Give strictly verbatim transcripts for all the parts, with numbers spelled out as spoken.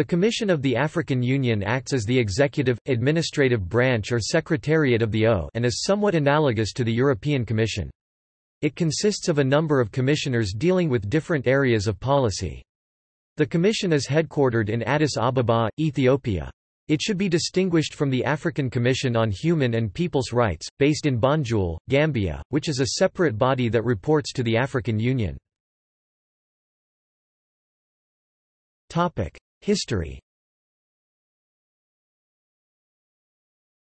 The Commission of the African Union acts as the executive, administrative branch or secretariat of the O and is somewhat analogous to the European Commission. It consists of a number of commissioners dealing with different areas of policy. The Commission is headquartered in Addis Ababa, Ethiopia. It should be distinguished from the African Commission on Human and People's Rights, based in Banjul, Gambia, which is a separate body that reports to the African Union. History.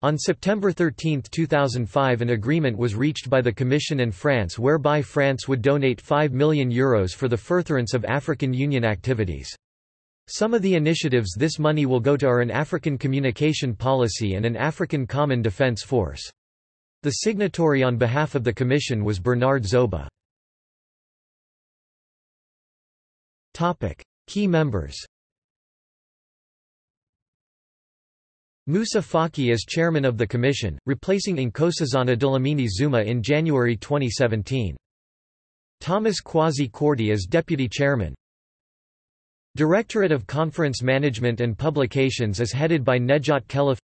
On September thirteenth two thousand five, an agreement was reached by the Commission and France whereby France would donate five million euros for the furtherance of African Union activities. Some of the initiatives this money will go to are an African communication policy and an African common defense force. The signatory on behalf of the Commission was Bernard Zoba. Topic: Key members. Musa Faki is chairman of the Commission, replacing Nkosazana Dlamini-Zuma in January twenty seventeen. Thomas Kwasi Kordi is deputy chairman. Directorate of Conference Management and Publications is headed by Nejat Kellef.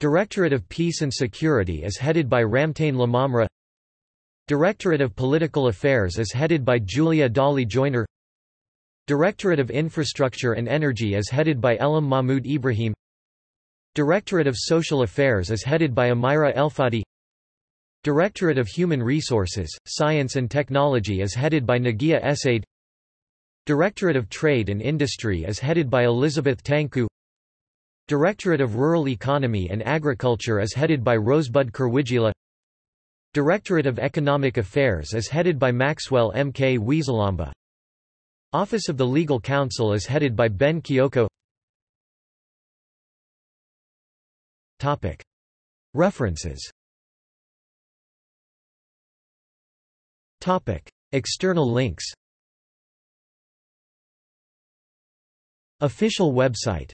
Directorate of Peace and Security is headed by Ramtane Lamamra. Directorate of Political Affairs is headed by Julia Dali Joyner. Directorate of Infrastructure and Energy is headed by Elam Mahmoud Ibrahim. Directorate of Social Affairs is headed by Amira Elfadi. Directorate of Human Resources, Science and Technology is headed by Nagia Essaid. Directorate of Trade and Industry is headed by Elizabeth Tanku. Directorate of Rural Economy and Agriculture is headed by Rosebud Kerwijila. Directorate of Economic Affairs is headed by Maxwell M. K. Wieselamba. Office of the Legal Counsel is headed by Ben Kiyoko. Topic. References. Topic. External links. Official website.